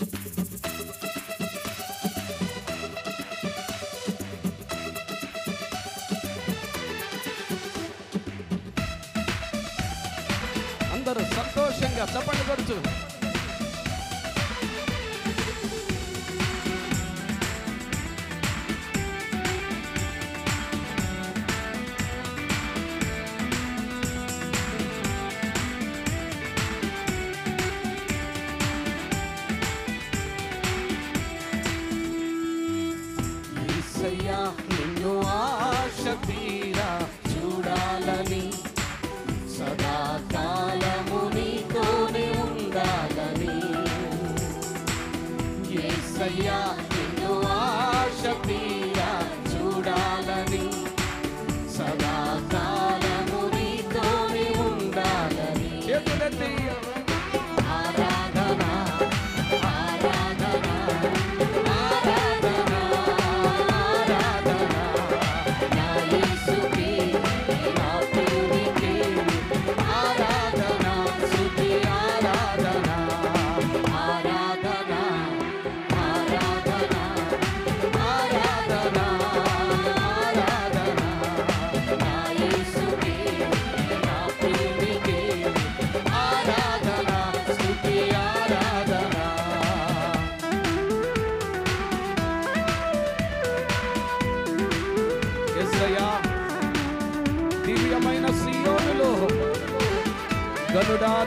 అందరూ సంతోషంగా చప్పట్లు కొడుచు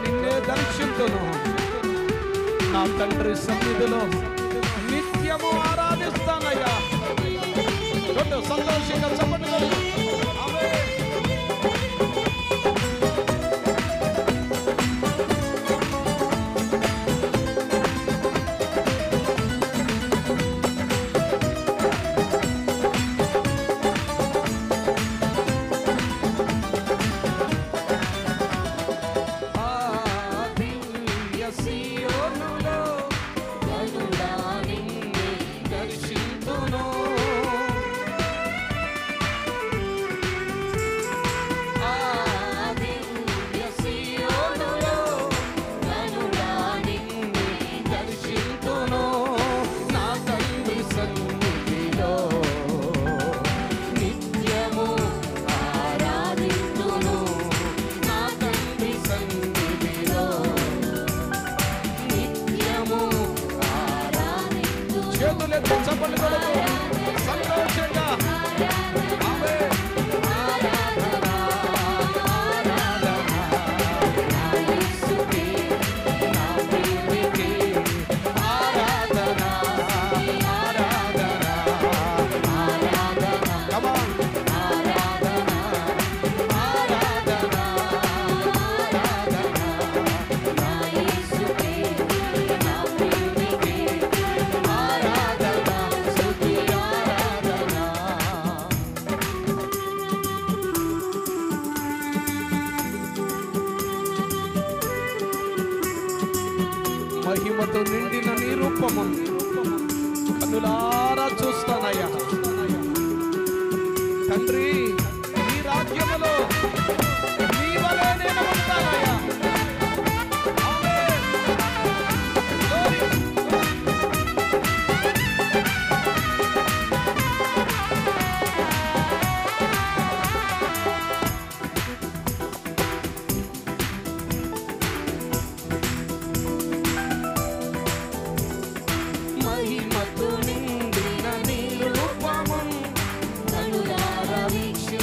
నిన్నే దర్శించును నా తండ్రి సన్నిధిలో నిత్యము ఆరాధిస్తానయ్యా. సంతోషంగా చెప్పండి. మహిమతో నిండిన నీ రూపము కనులారా చూస్తానయ్యా. తండ్రి నీ రాజ్యములో మహిమతో నిండిన నీ రూపము కనులారా వీక్షి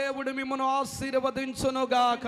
దేవుడు మిమ్మను ఆశీర్వదించును గాక.